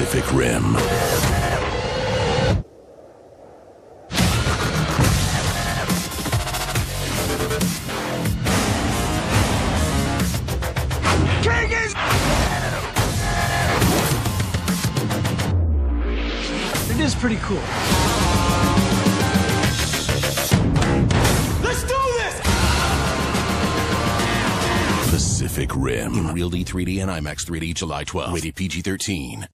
Pacific Rim. King is... It is pretty cool. Let's do this! Pacific Rim. In Real D 3D and IMAX 3D, July 12th. Rated PG-13.